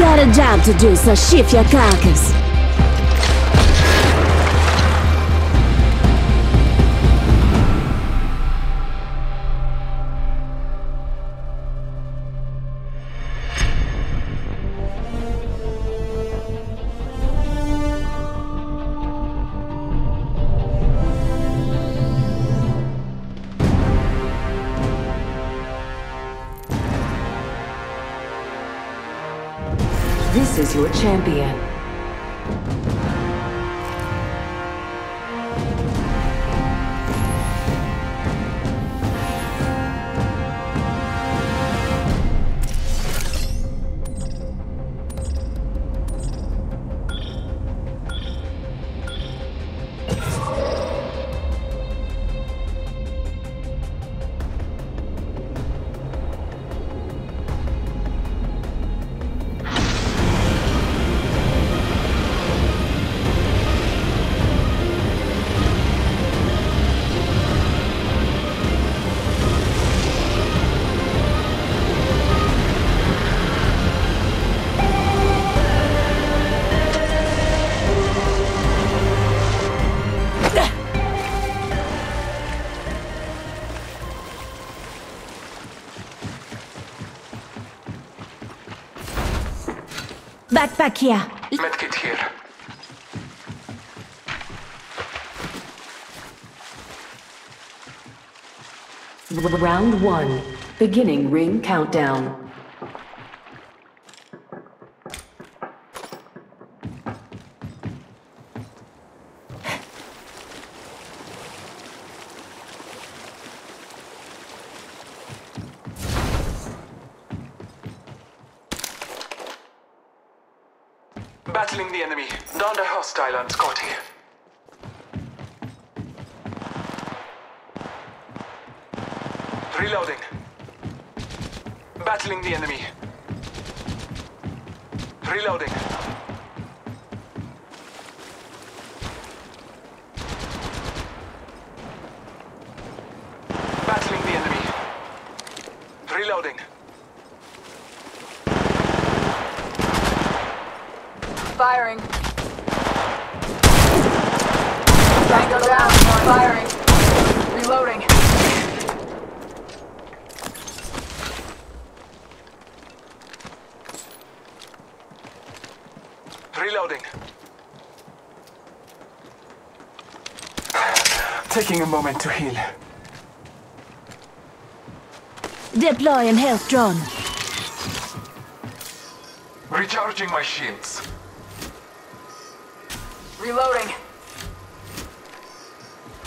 got a job to do, so shift your carcass. This is your champion. Backpack here. Medkit here. Round one. Beginning ring countdown. Battling the enemy. Donda hostile on Scotty. Reloading. Battling the enemy. Reloading. Battling the enemy. Reloading. Firing. Tango down. Firing. Reloading. Reloading. Taking a moment to heal. Deploying health drone. Recharging my shields. Reloading.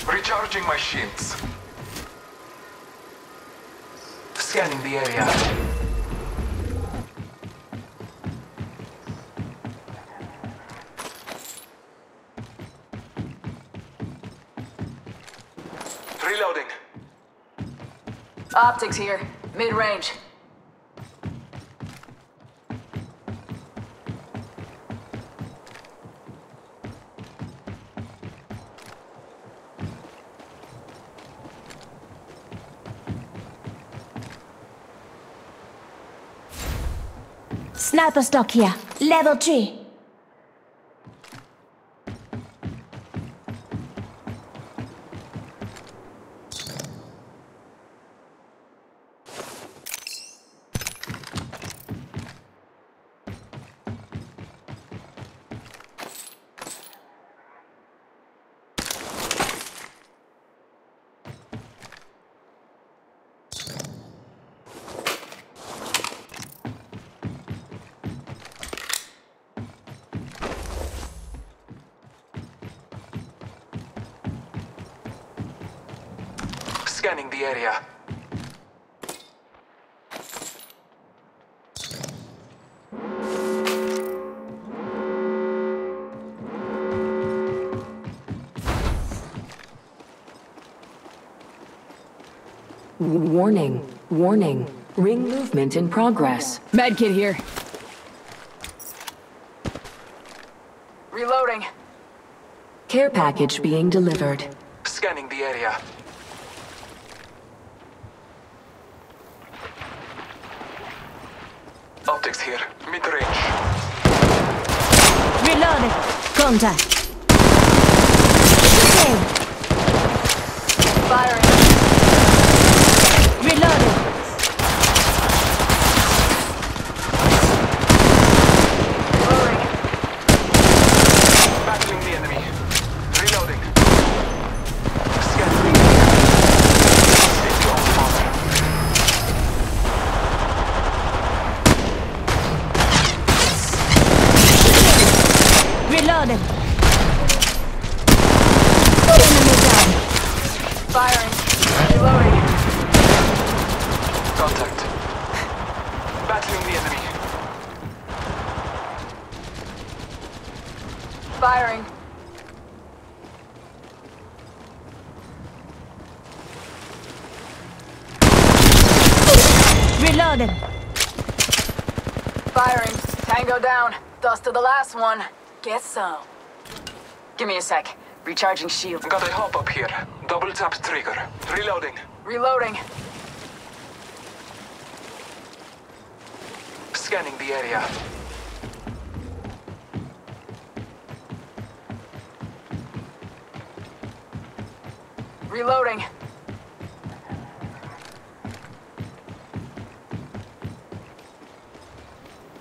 Recharging my shields. Scanning the area. Reloading. Optics here. Mid-range. Sniper stock here. Level 3. Scanning the area. Warning, warning. Ring movement in progress. Medkit here. Reloading. Care package being delivered. Scanning the area. optics here. Mid-range. Reloaded. Contact. Shooting. Firing. Reloaded. Lowering. Battling the enemy. Reloading. Scattering. Take your father. Reloaded. Firing. Reloading. Contact. Battling the enemy. Firing. Reloading. Firing. Tango down. Dust to the last one. Guess so. Give me a sec. Recharging shield. Got a hop up here. Double tap trigger. Reloading. Reloading. Scanning the area. Reloading.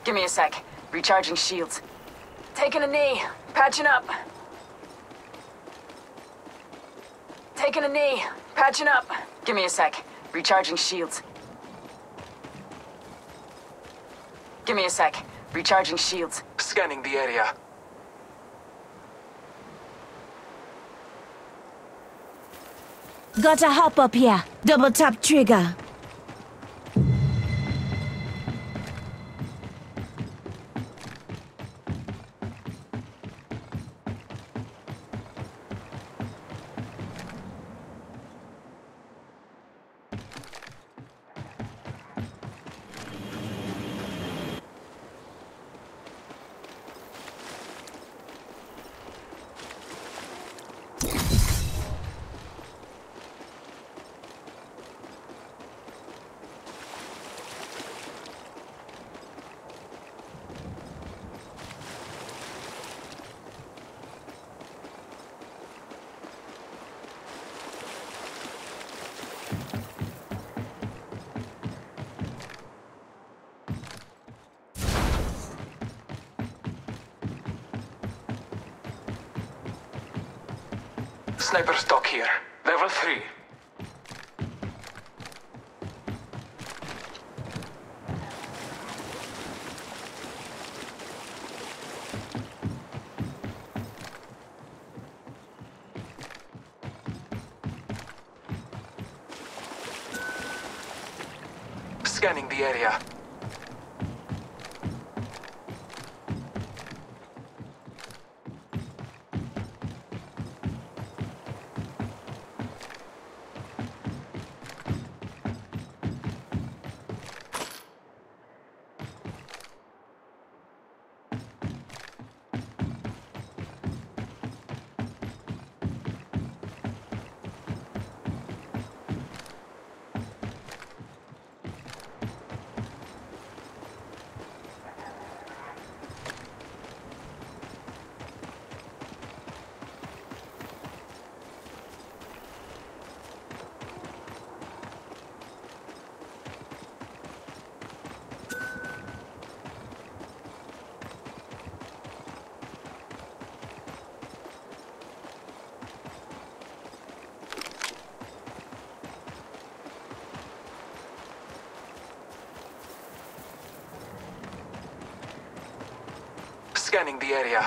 Give me a sec. Recharging shields. Taking a knee. Patching up. Taking a knee. Patching up. Give me a sec. Recharging shields. Give me a sec. Recharging shields. Scanning the area. Got a hop up here. Double tap trigger. Sniper stock here. Level 3. Scanning the area. Scanning the area.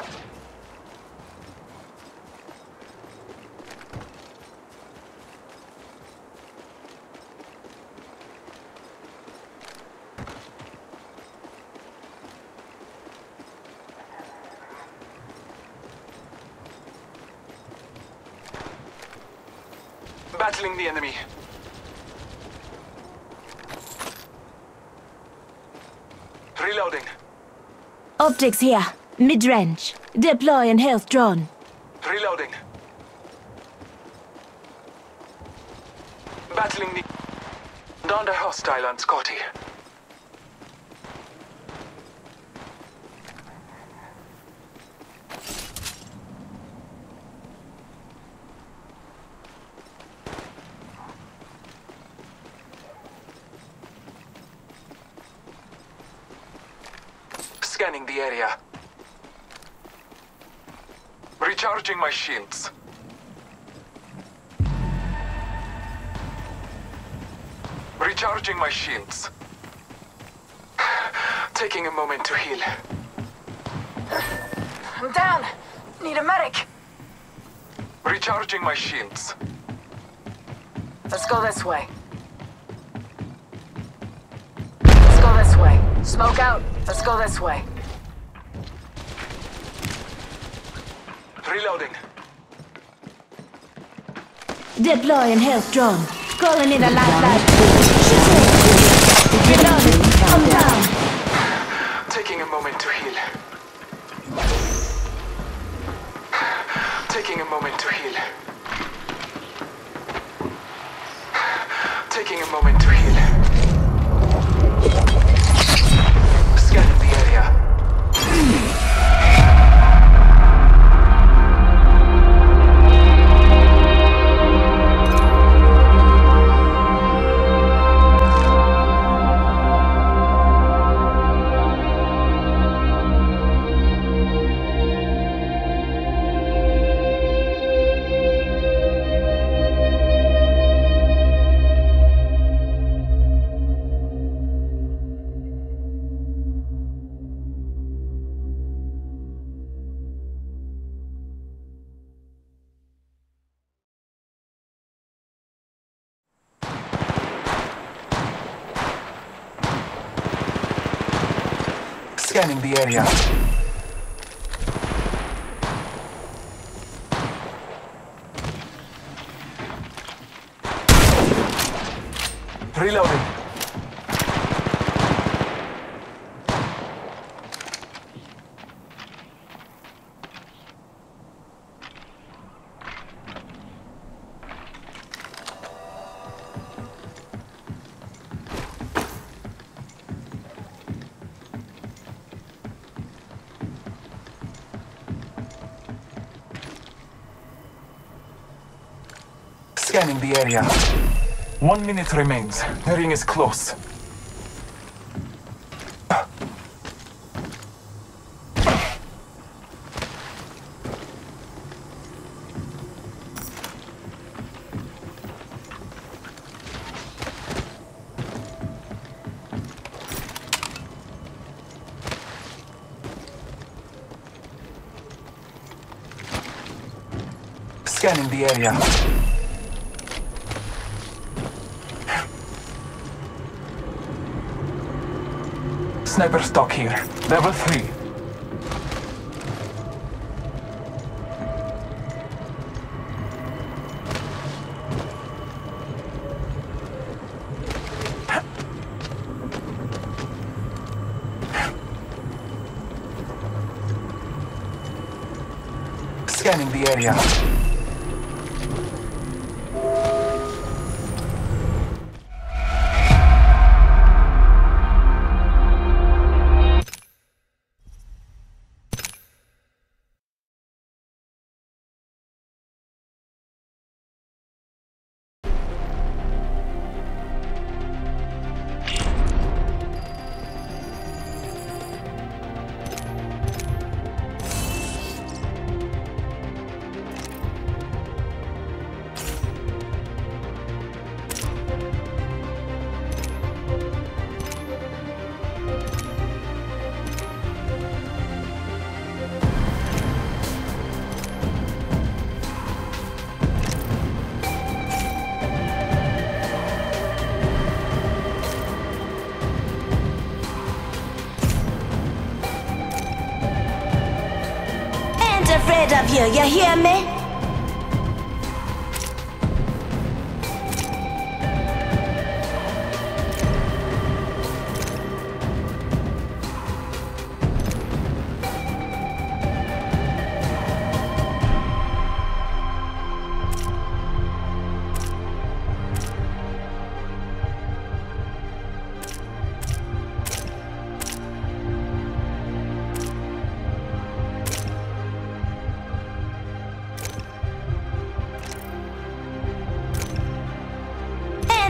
Battling the enemy. Reloading. Optics here. Mid-range. Deploy and health drone. Reloading. Battling the... Downed a hostile on Scotty. scanning the area. Recharging my shields. Recharging my shields. Taking a moment to heal. I'm down. Need a medic. Recharging my shields. Let's go this way. Let's go this way. Smoke out. Let's go this way. Reloading. Deploying health drone. Calling in a lifeline. Reloading. Come down. Taking a moment to heal. Taking a moment to heal. Taking a moment to heal. Scanning the area. Scanning the area. Reloading. Scanning the area. 1 minute remains. The ring is close. Scanning the area. Sniper stock here. Level 3. Scanning the area. Up here, you hear me?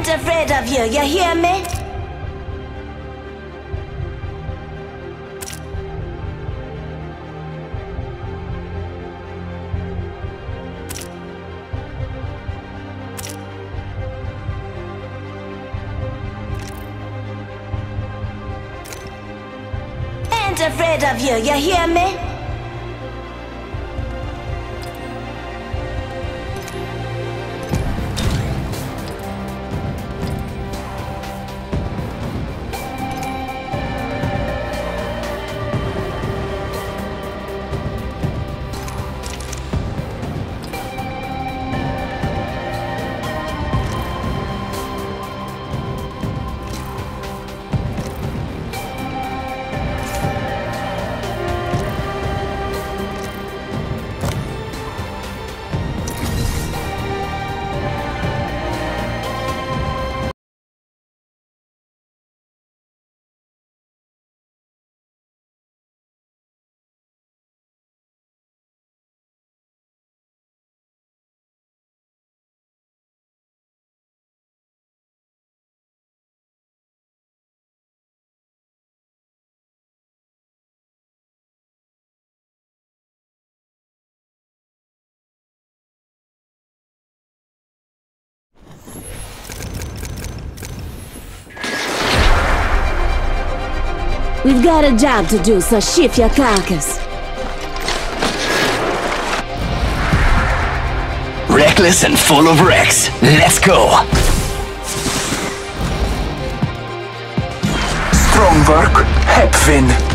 Afraid of you, you hear me? afraid of you, you hear me? We've got a job to do, so shift your carcass. Reckless and full of wrecks. Let's go! Strong work, Hepfin.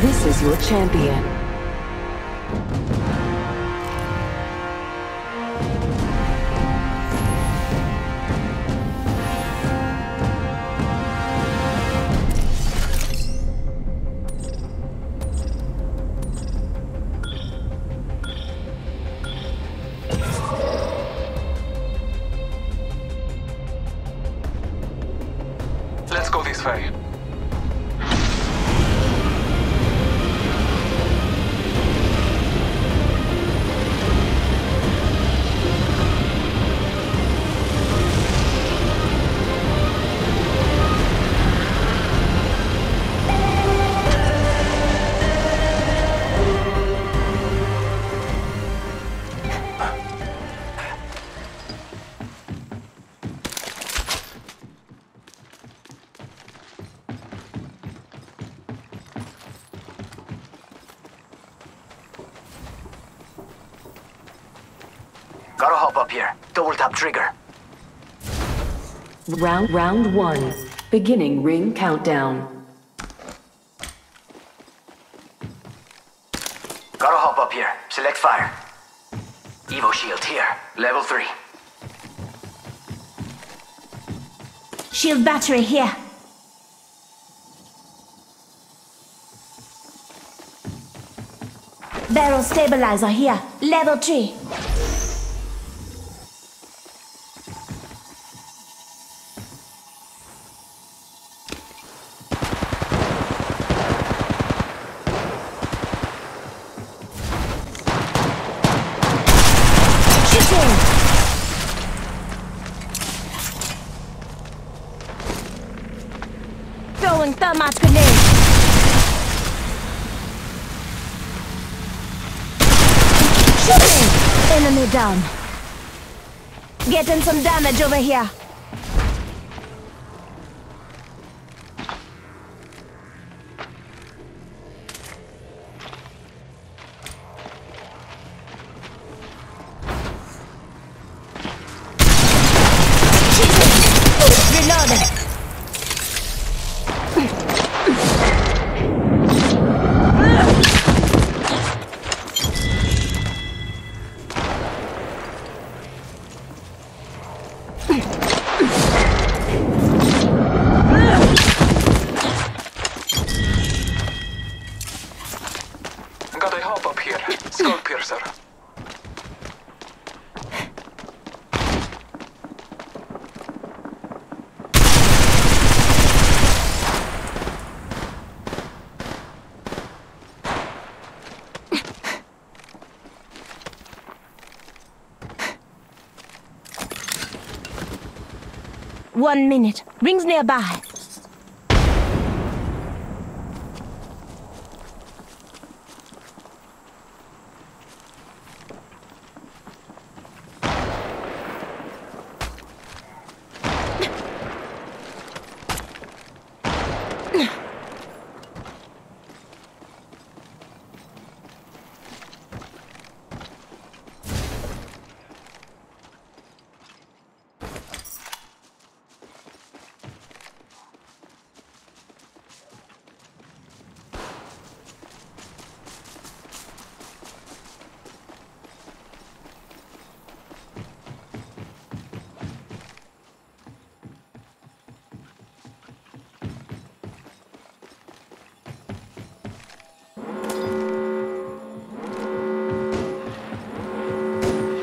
This is your champion. Let's go this way. Gotta hop up here. Double tap trigger. Round one. Beginning ring countdown. Gotta hop up here. Select fire. Evo shield here. Level 3. Shield battery here. Barrel stabilizer here. Level 3. Throwing thermite grenade. Shooting! Enemy down. Getting some damage over here. Got a hop up here. Skull piercer. 1 minute. Rings nearby.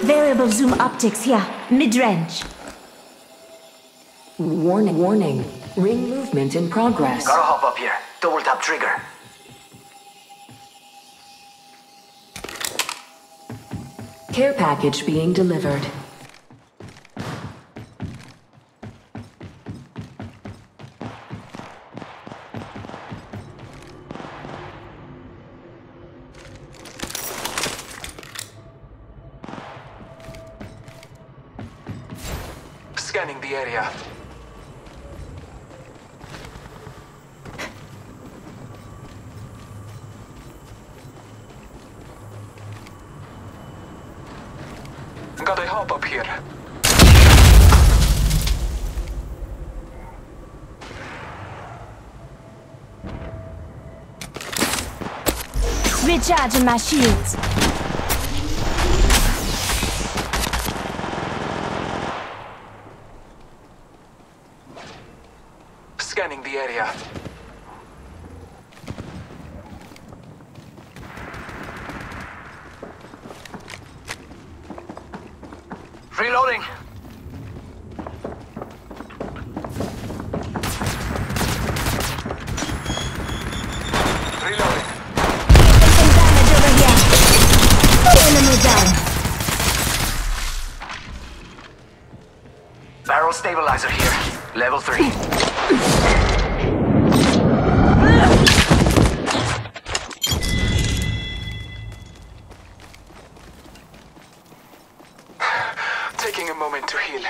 Variable zoom optics here, mid-range. Warning, warning. Ring movement in progress. Gotta hop up here. Double tap trigger. Care package being delivered. Scanning the area. Got a hop up here. Recharging my shields. Scanning the area. Reloading. Reloading. Some damage over here. Enemy down. Barrel stabilizer here. Level 3. Taking a moment to heal.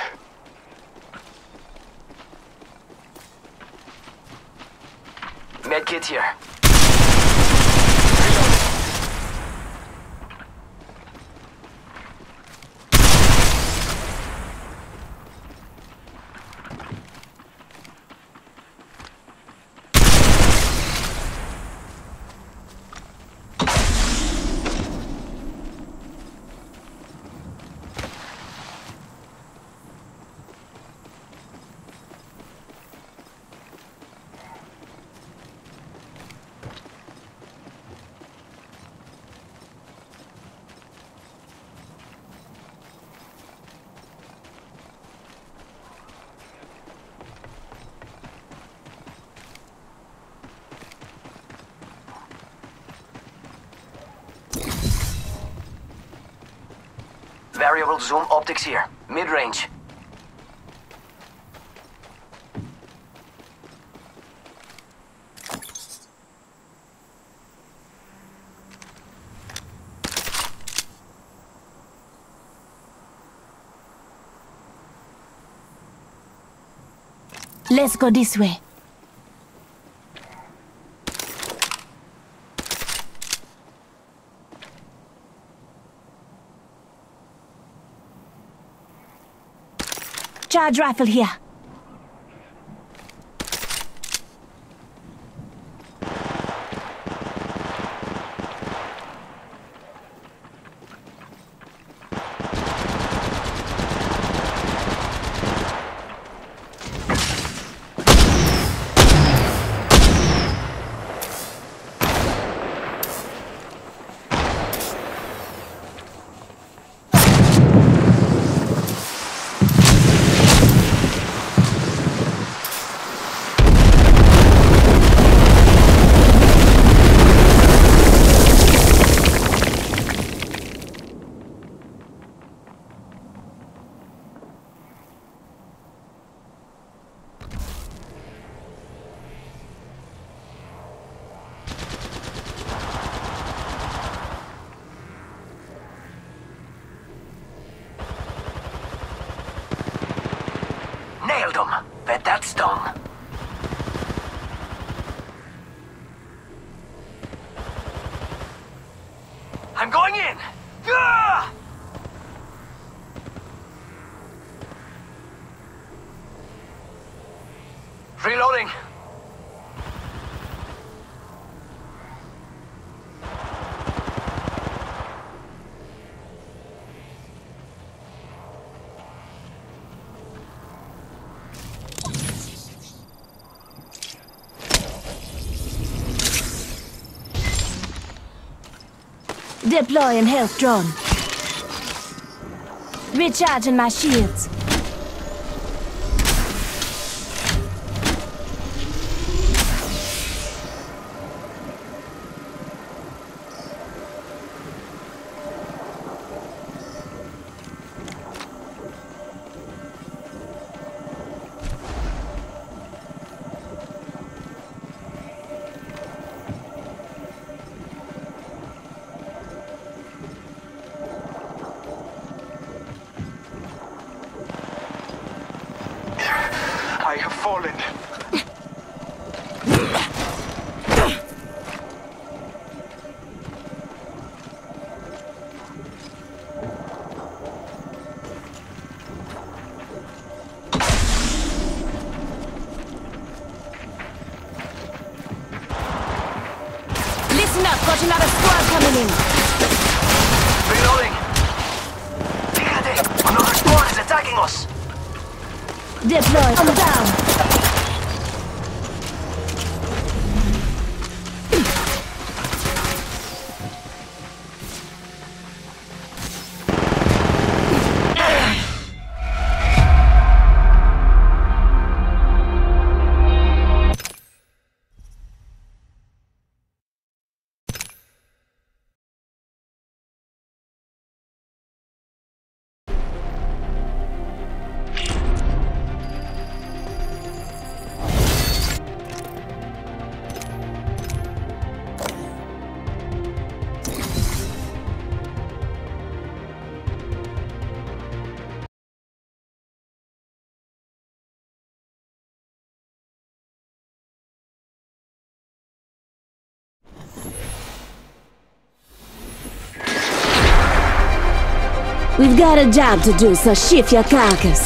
Medkit here. Variable zoom optics here, mid-range. Let's go this way. Charge rifle here. failed him, but that stung. I'm going in! Gah! Reloading. Deploy and health drone. Recharging my shields. We've got a job to do, so shift your carcass.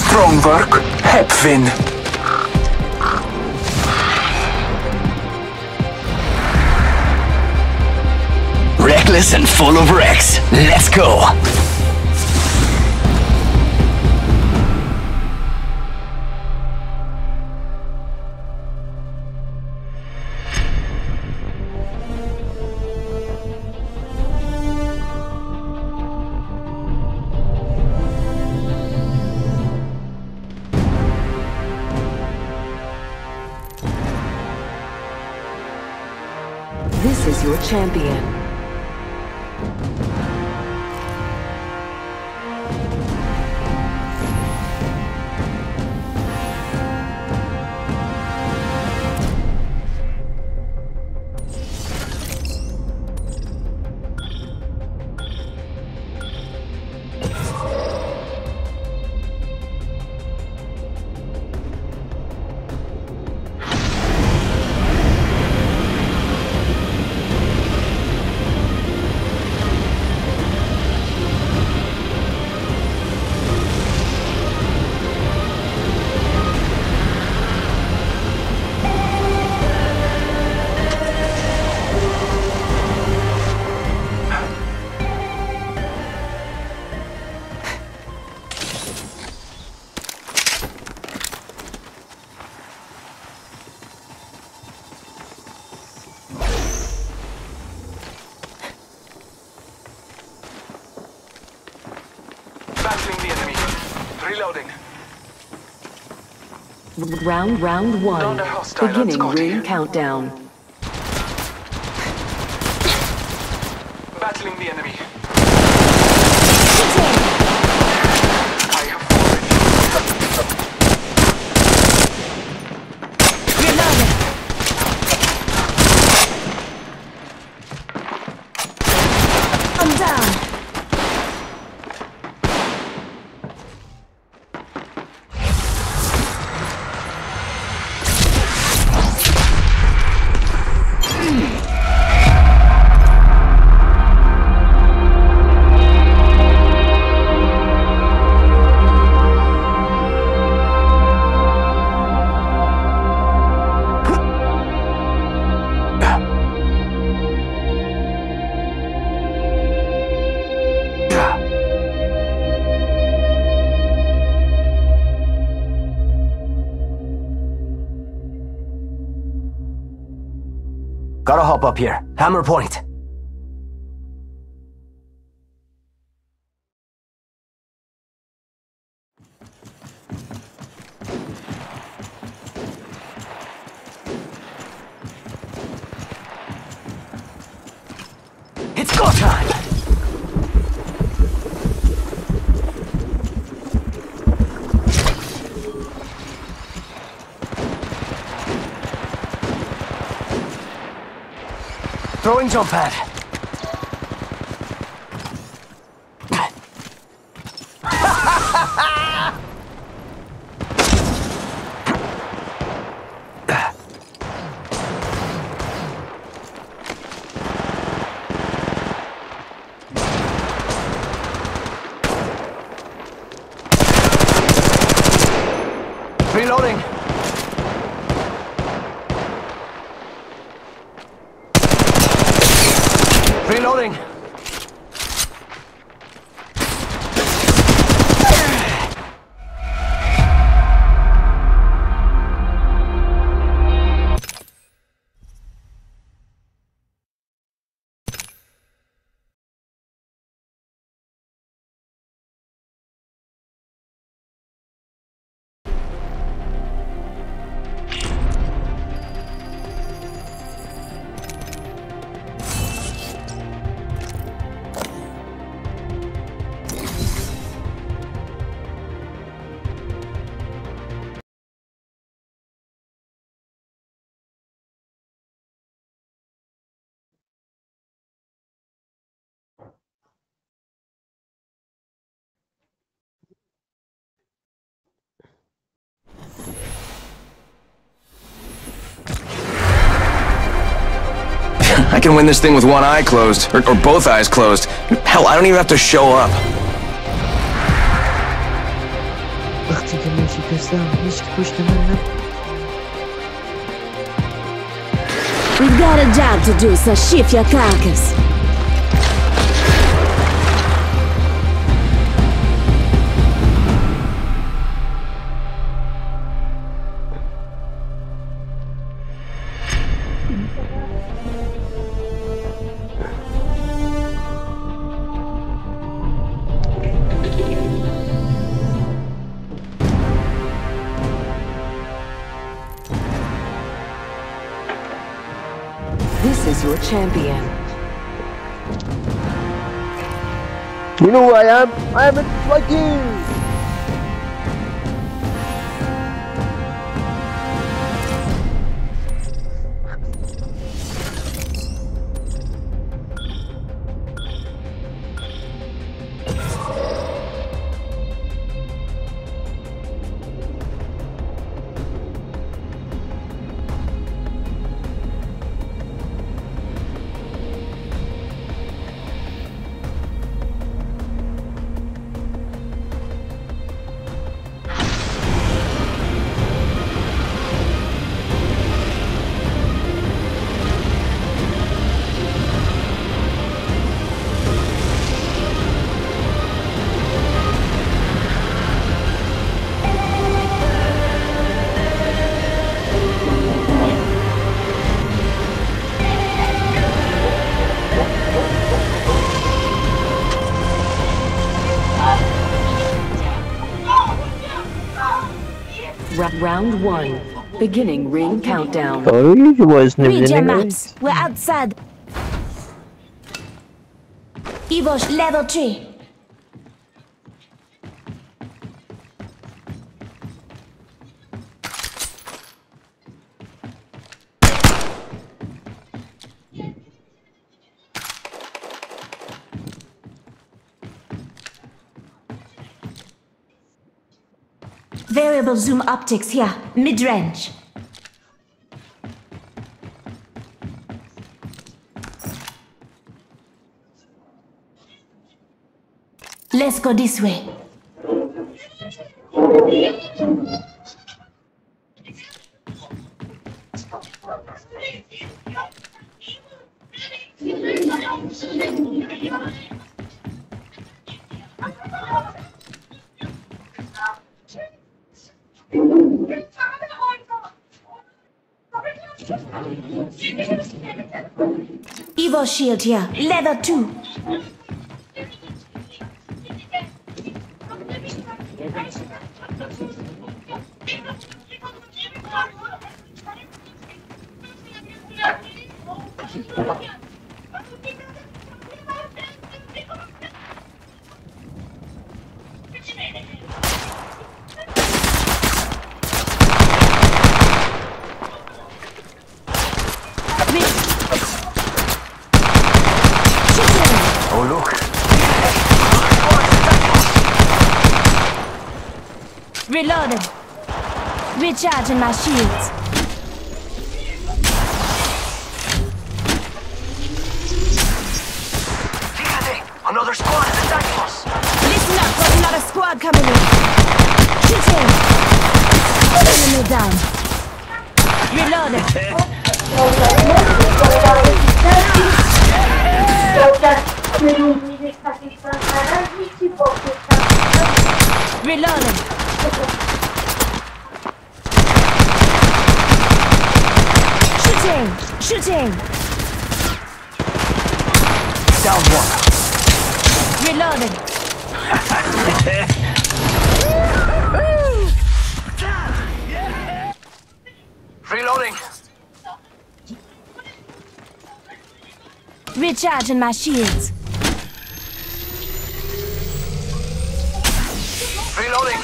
Strong work, Hepfin. Reckless and full of wrecks. Let's go. Champion. Round one, beginning ring countdown. Battling the enemy. I have fallen. I'm down. Gotta hop up here. Hammer point. It's go time! Throwing jump pad. Reloading. Reloading. I can win this thing with one eye closed, or both eyes closed. Hell, I don't even have to show up. وقتی که من شکستم هیچ پشت من نبود. We've got a job to do, so shift your carcass. This is your champion. You know who I am? I am like Round 1. Beginning ring countdown. Oh, read your maps. We're outside. Evosh level 3. Variable zoom optics here, mid-range. Let's go this way. Evo shield here. Leather too. Reloaded. Recharging my shields. Another squad is attacking us. Listen up, there's another squad coming in. Shooting. Enemy down. Reloaded. Reloaded. Shooting! Shooting! Down one. Reloading. Reloading. Recharging my shields. Reloading.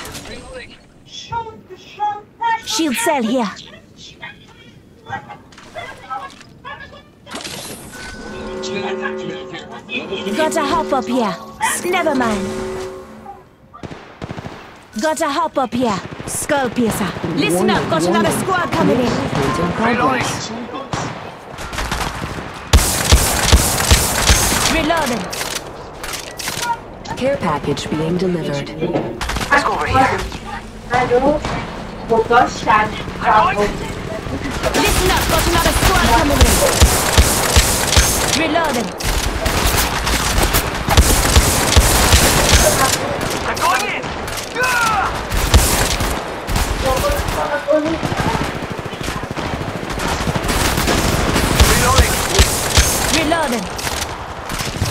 Shield cell here. Gotta hop up here. Never mind. Gotta hop up here. Skull piercer. Listen up, got another squad coming in. Reloading. Reloading. Care package being delivered. Let's go over here. Listen up, got another squad coming in. Reloading. They're going in! Reloading. Reloading.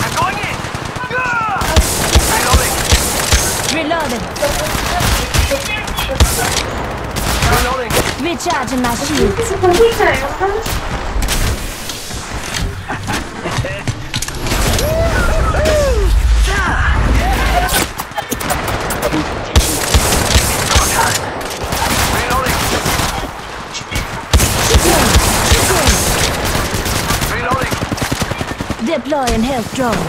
They're going in! Reloading. Reloading. Reloading. Recharging my shields. Deploying health drone.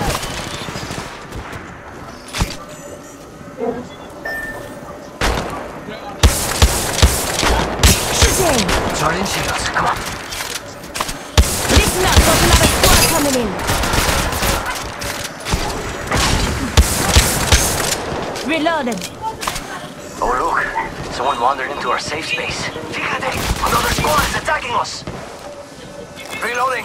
Shooting! Charging shields, come on. Listen up, got another squad coming in. Reloading. Oh look, someone wandered into our safe space. Fíjate, another squad is attacking us. Reloading.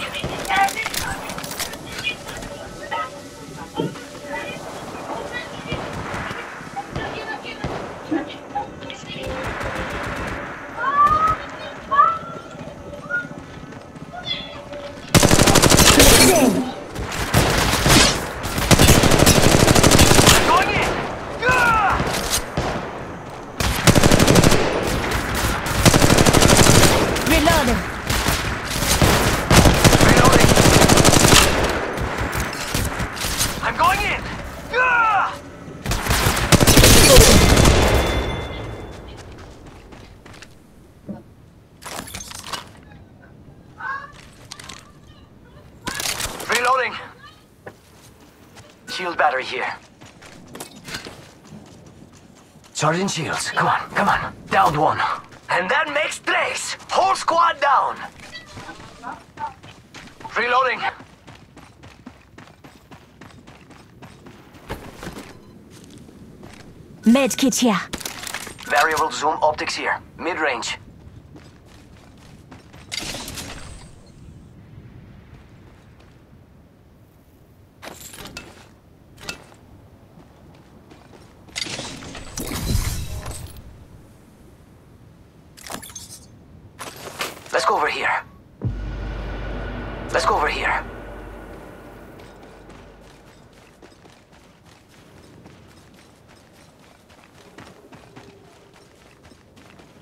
Shield battery here. Charging shields. Come on, come on. Downed one. And that makes trace. Whole squad down. Reloading. Med kit here. Variable zoom optics here. Mid-range. Let's go over here. Let's go over here.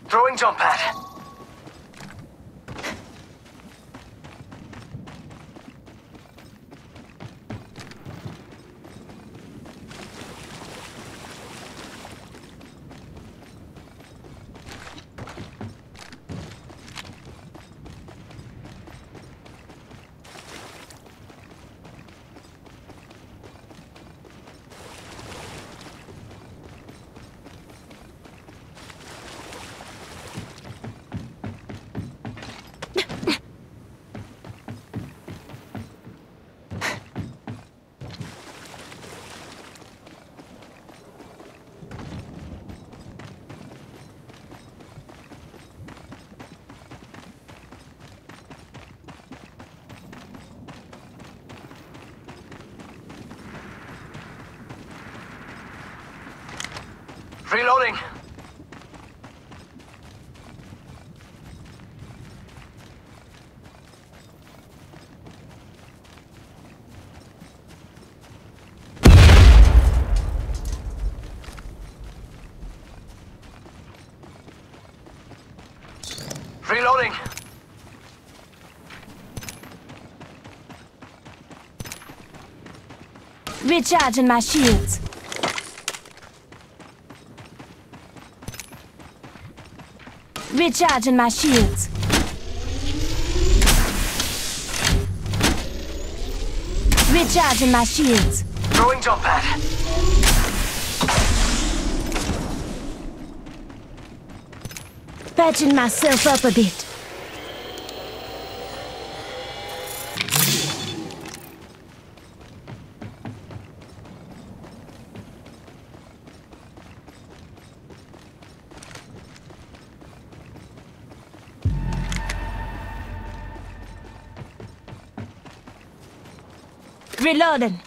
Throwing jump pad. Reloading. Reloading. Recharging my shields. Recharging my shields. Recharging my shields. Throwing jump pad. Patching myself up a bit. Reloading.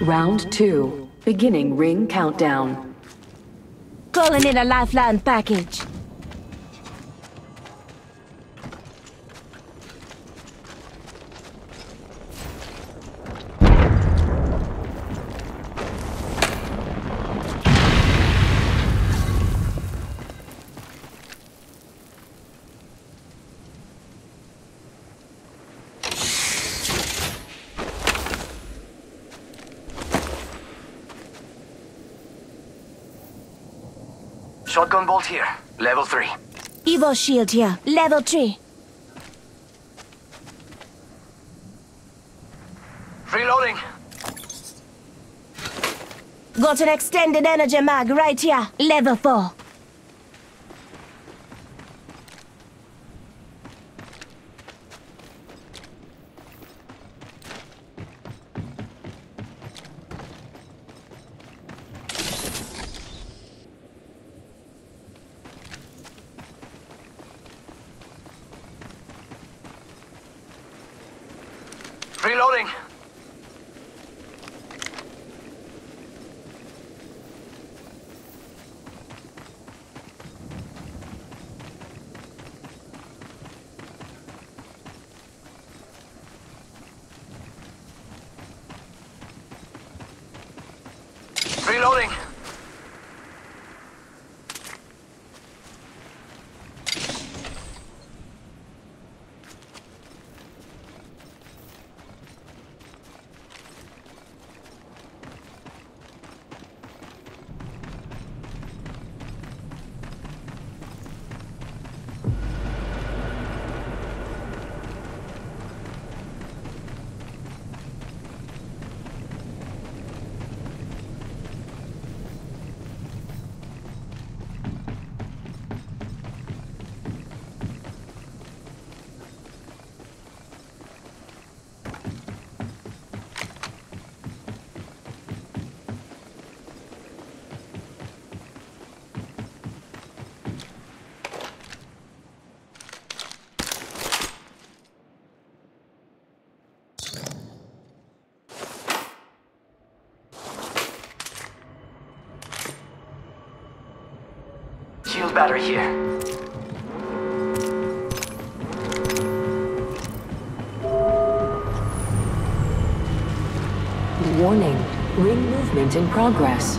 Round 2. Beginning ring countdown. Calling in a lifeline package. Shotgun bolt here, level 3. Evo shield here, level 3. Reloading. Got an extended energy mag right here, level 4. Reloading. Reloading. weapons battery here. Warning, ring movement in progress.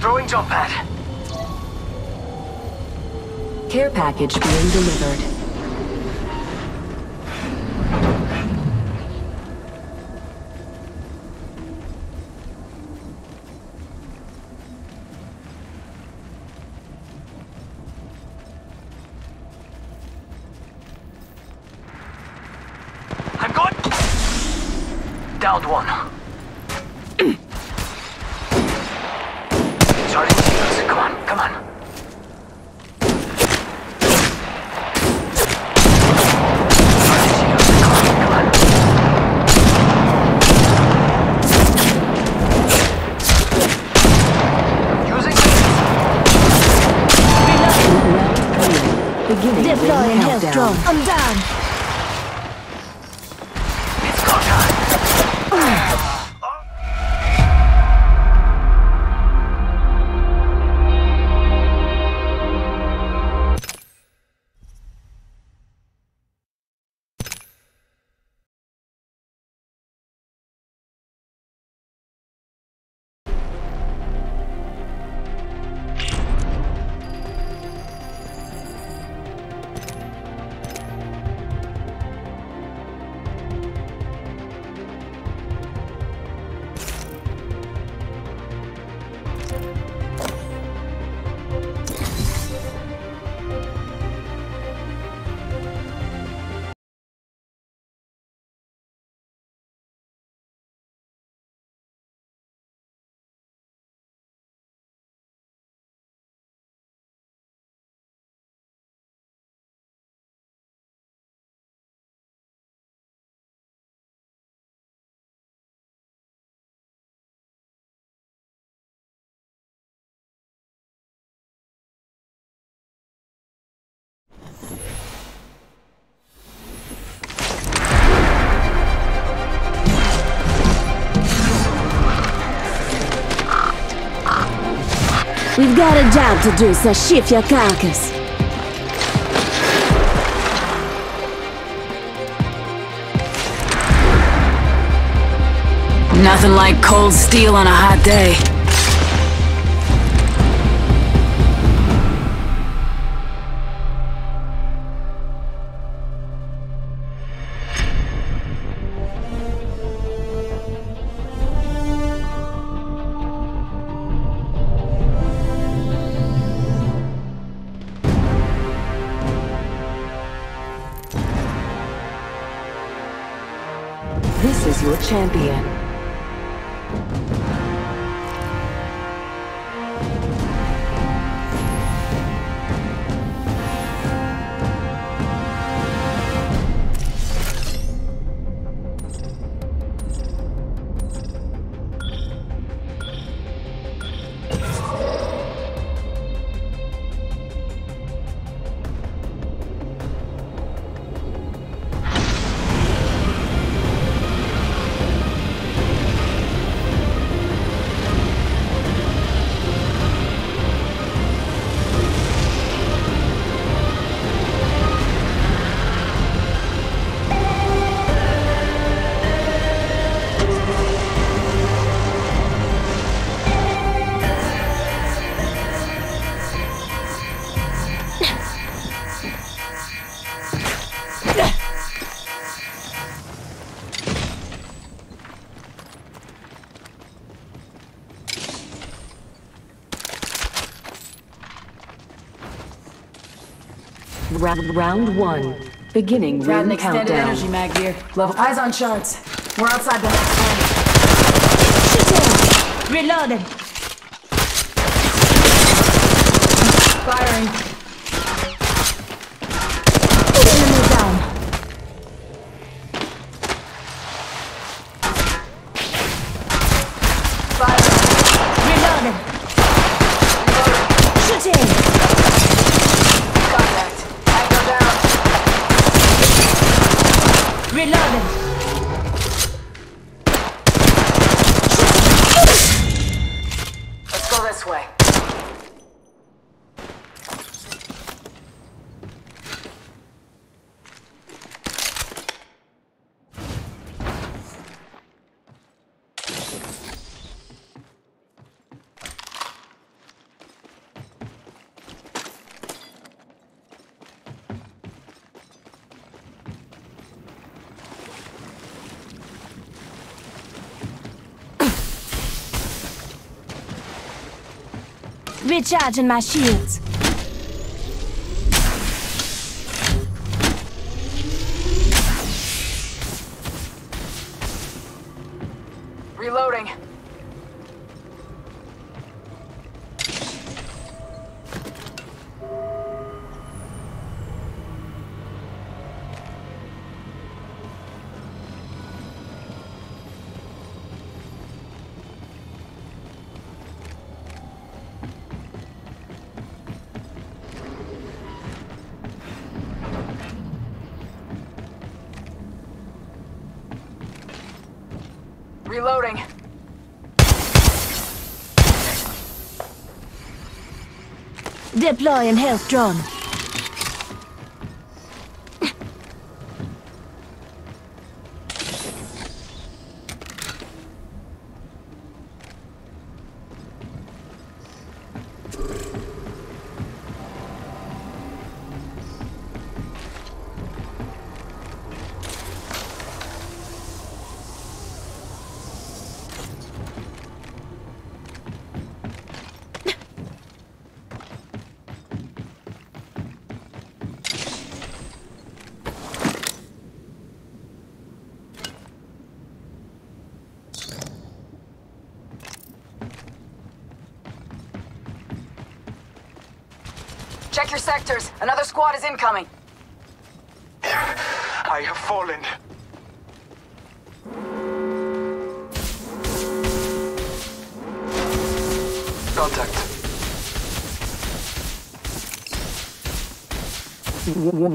Throwing jump pad. Care package being delivered. I'm good. Downed one. Sorry, come on, come on. Deploying health drone. I'm down. It's go time. We've got a job to do, so shift your carcass. Nothing like cold steel on a hot day. This is your champion. Round one, beginning round countdown. Got an extended energy mag here. Level eyes on shards. We're outside the next one. Reloaded. Firing. Enemy down. Firing. Reloaded. Way. Recharging my shields. Reloading. Reloading. Deploying health drone. Check your sectors. Another squad is incoming. I have fallen. Contact.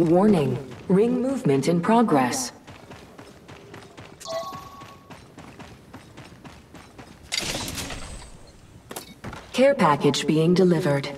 Warning. Ring movement in progress. Care package being delivered.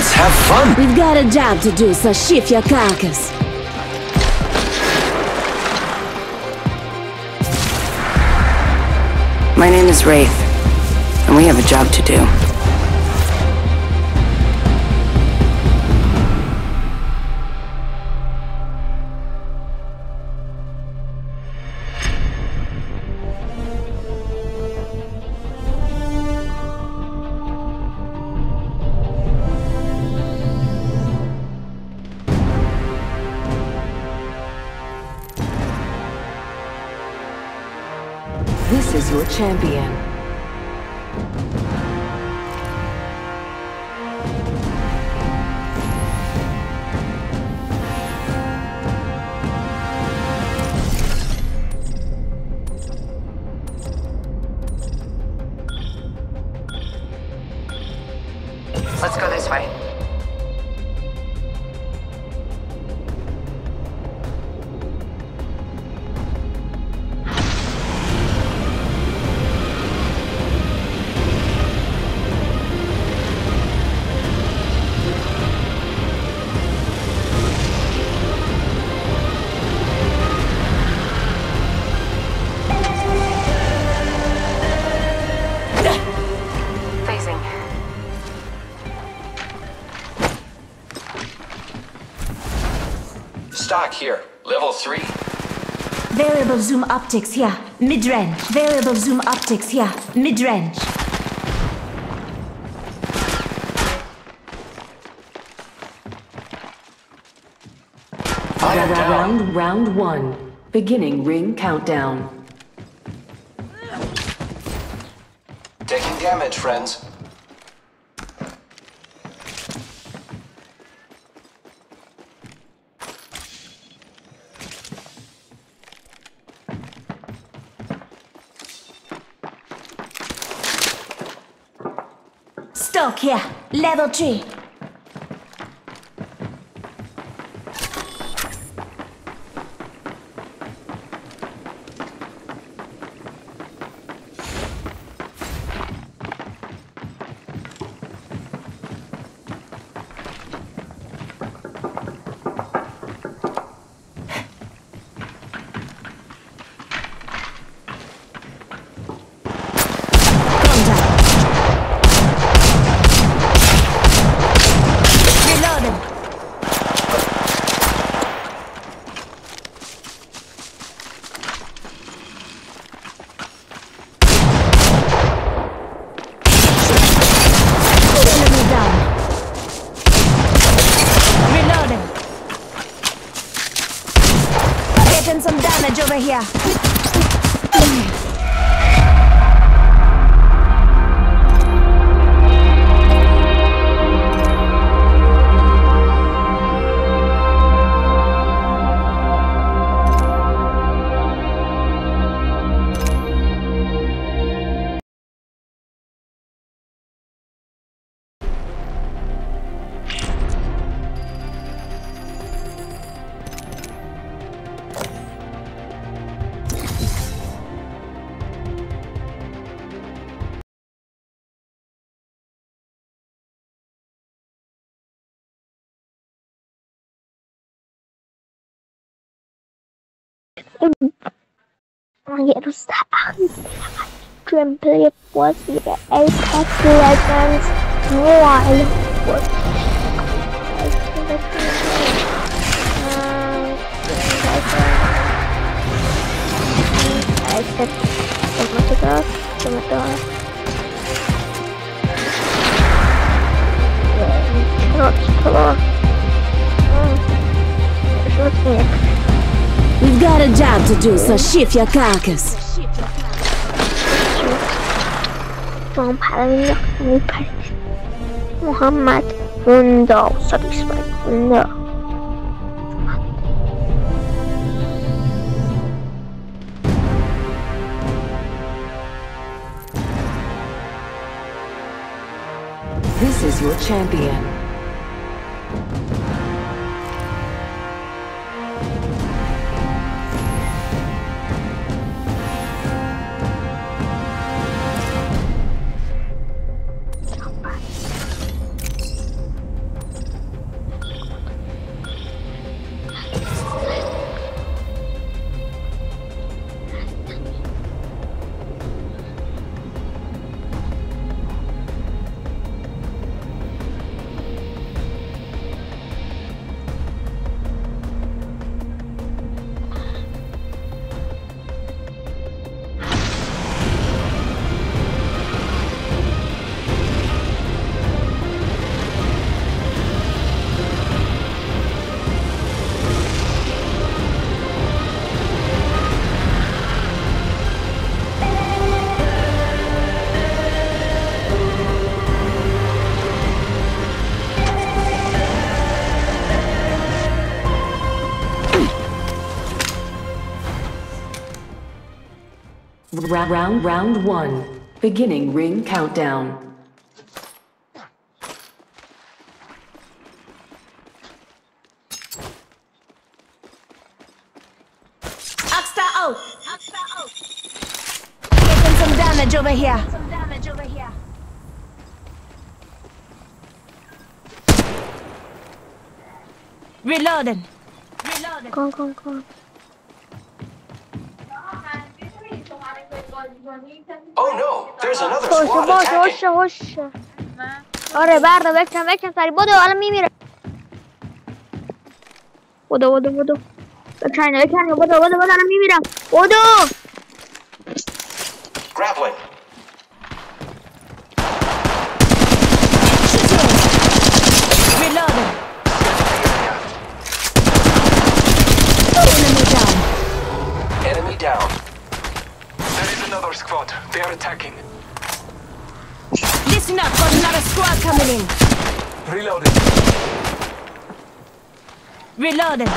Let's have fun! We've got a job to do, so shift your carcass. My name is Wraith, and we have a job to do. This is your champion. Let's go this way. Stock here, level 3. Variable zoom optics here, mid-range. Variable zoom optics here, mid-range. Round 1. Beginning ring countdown. Taking damage, friends. Stock here, level 3. Some damage over here. I harus sangat trembling buat dia Apex Legends Wild buat Apex. We've got a job to do, so shift your carcass. Muhammad window, satisfied window. This is your champion. Round one. Beginning ring countdown. Over here. Some damage over here. Reloading. Go. Oh no, there's another squad attacking. آره بردا بکن سری بودو الان میمیره. بودو. بکن بودو الان میمیرم. بودو. Grappling. Enemy down. There is another squad. They are attacking. Listen up, got another squad coming in. Reloading. Reloading.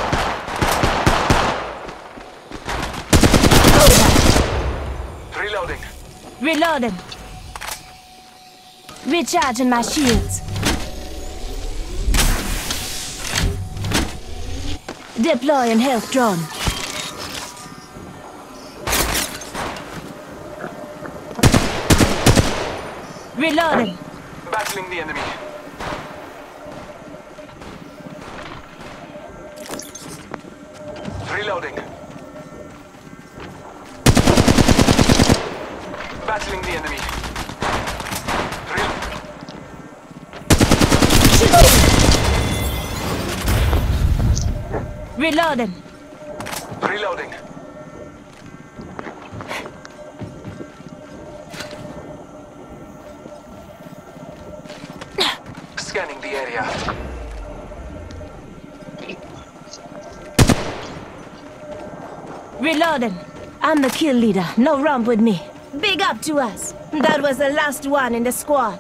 Recharging my shields. Deploying health drone. Reloading. Battling the enemy. Reloading. Battling the enemy. Reloading. Scanning the area. Reloading. I'm the kill leader. No romp with me. Big up to us. That was the last one in the squad.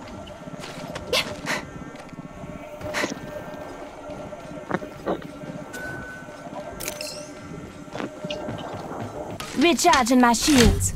Recharging my shields.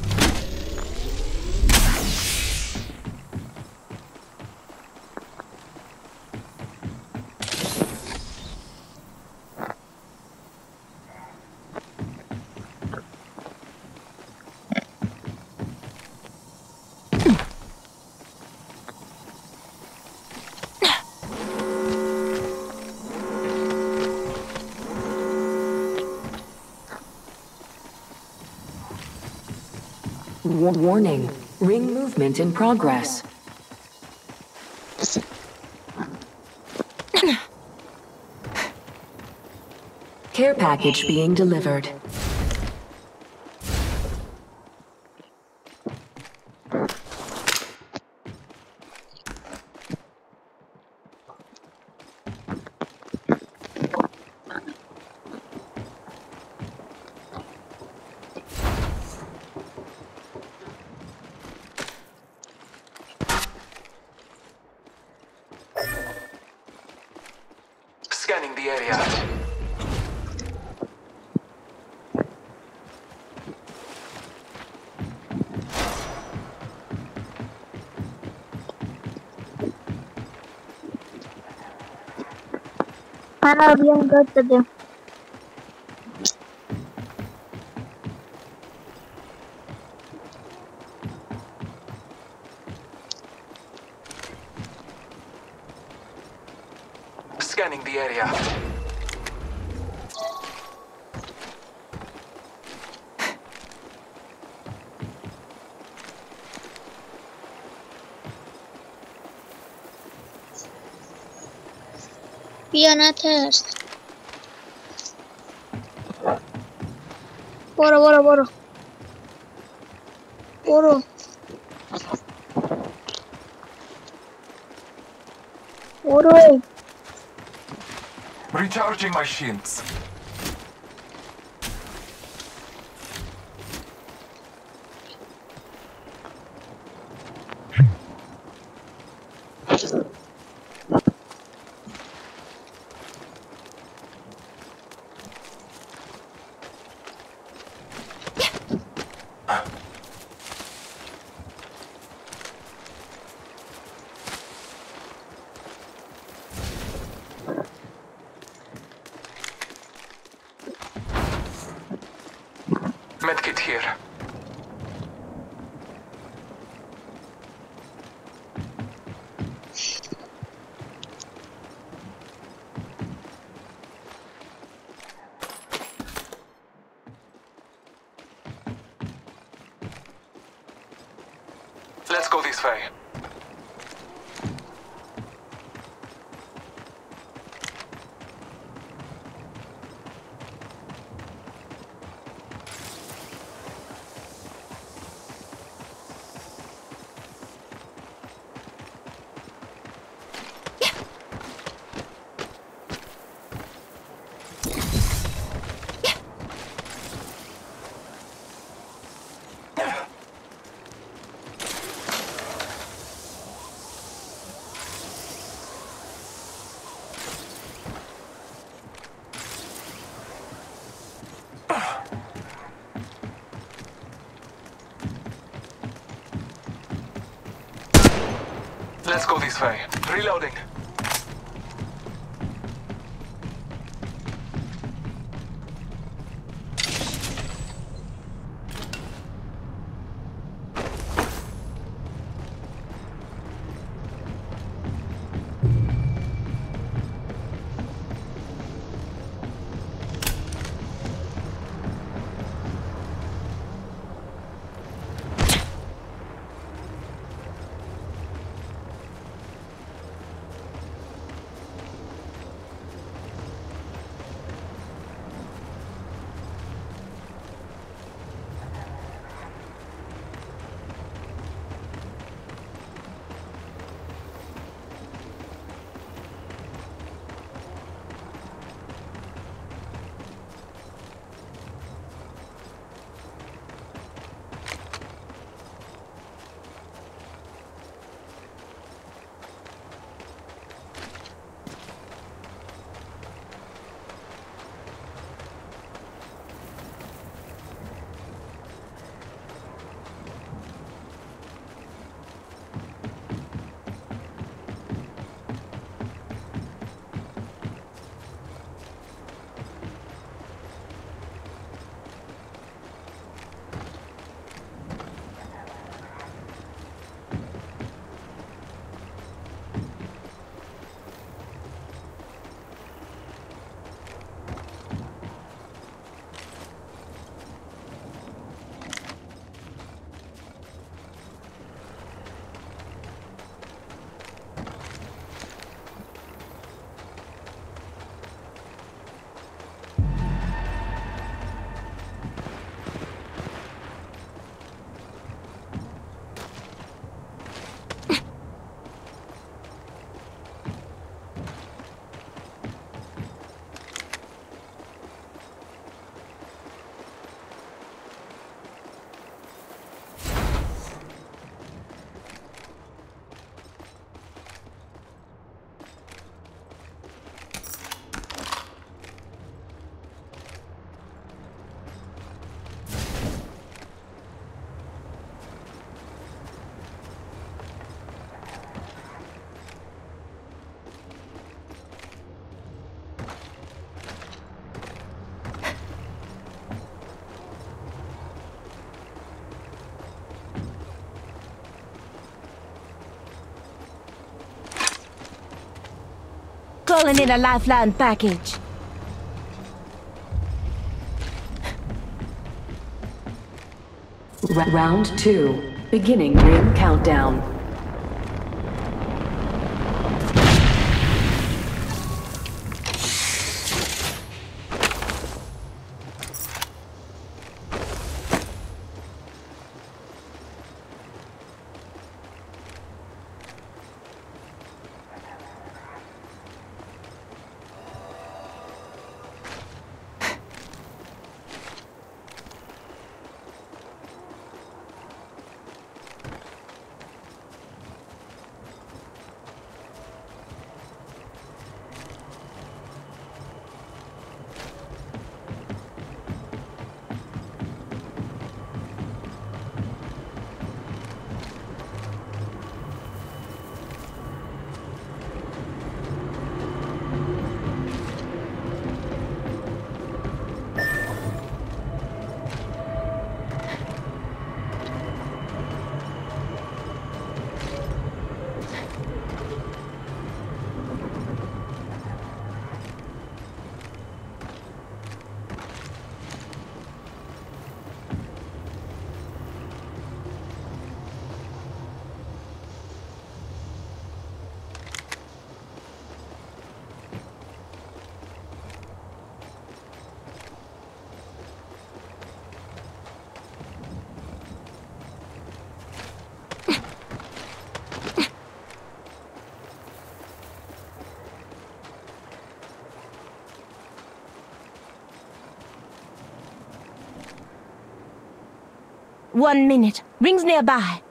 Warning. Ring movement in progress. Care package being delivered. Scanning the area. Scanning the area. Piano test. Boro. Boro. Recharging my shields. it here. Let's go this way. Let's go this way. Reloading. Calling in a lifeline package. Round 2, beginning ring countdown. 1 minute. Rings nearby.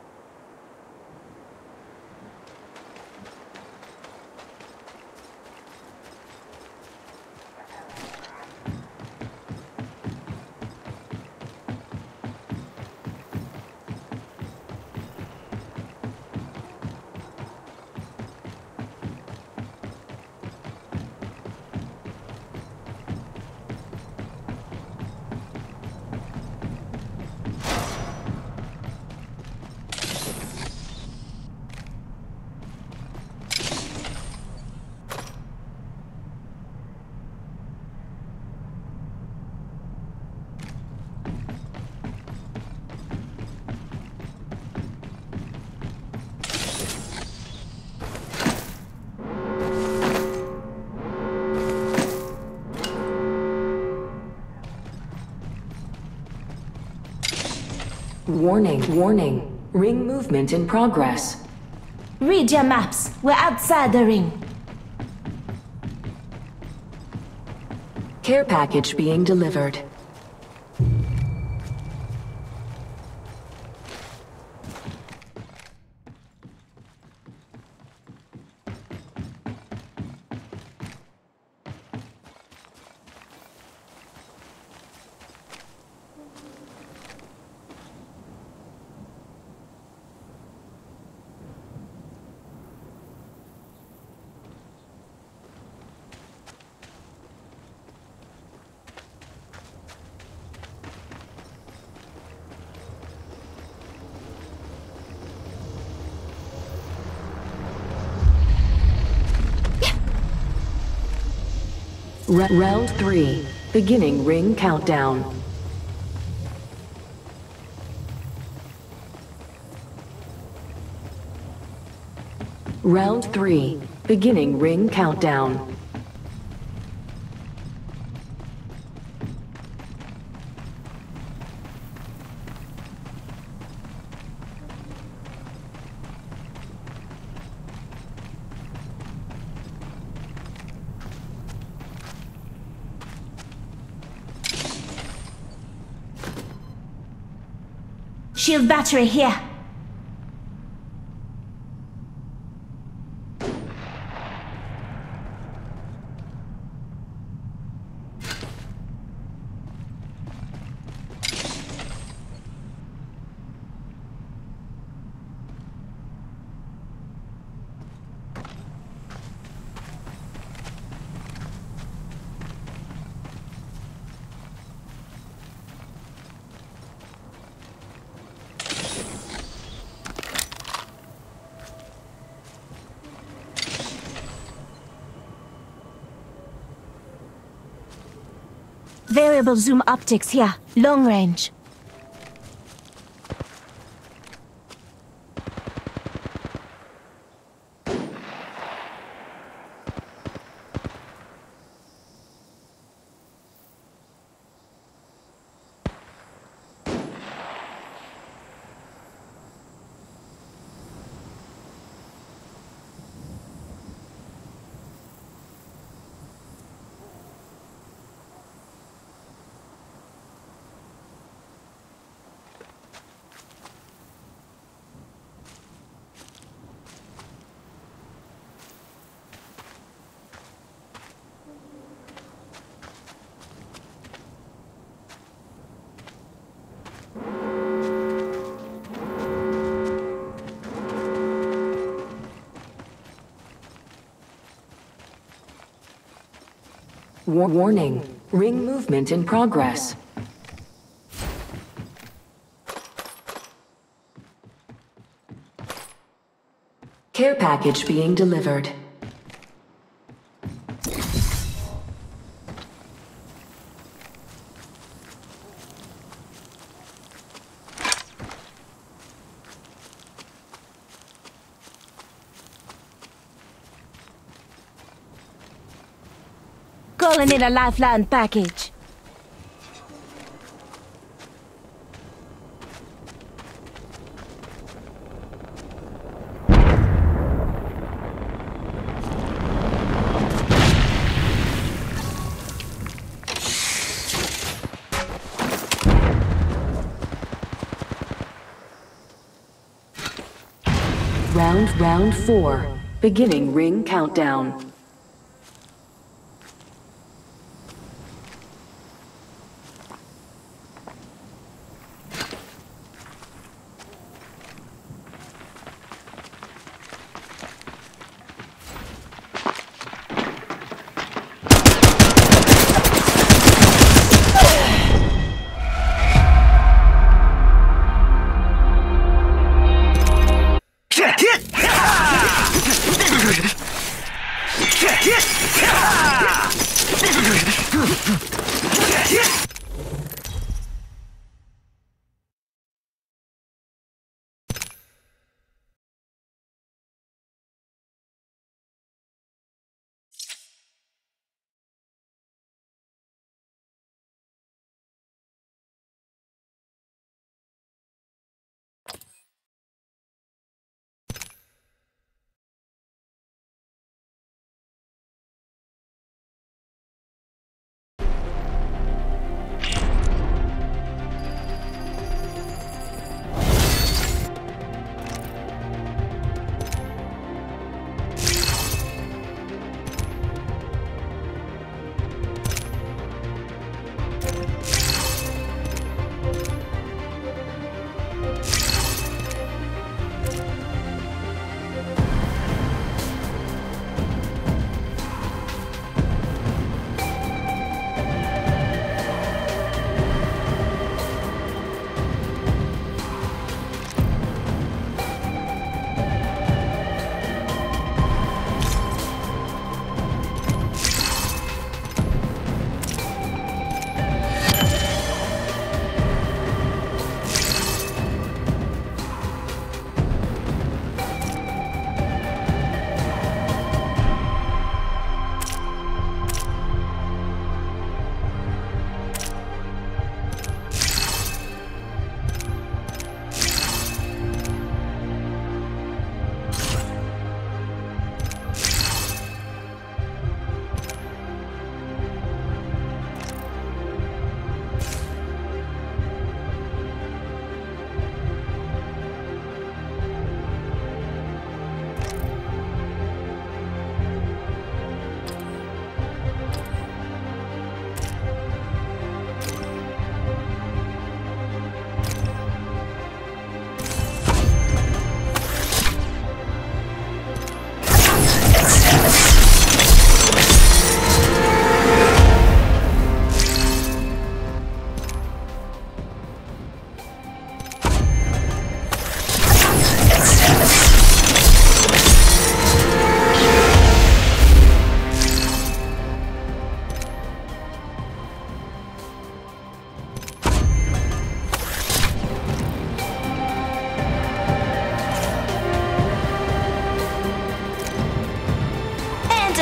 Warning, warning. Ring movement in progress. Read your maps. We're outside the ring. Care package being delivered. Round 3, beginning ring countdown. Round 3, beginning ring countdown. Shield battery here. Variable zoom optics here. Long range. Warning, ring movement in progress. Care package being delivered. Calling in a lifeline package. Round 4. Beginning ring countdown.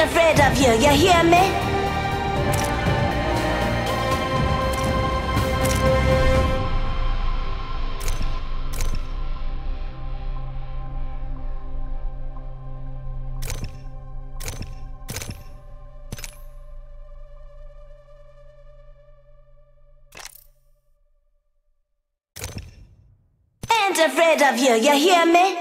Afraid of you, you hear me? Ain't afraid of you, you hear me?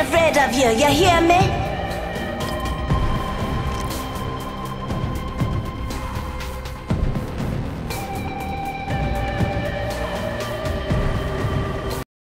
Afraid of you, you hear me?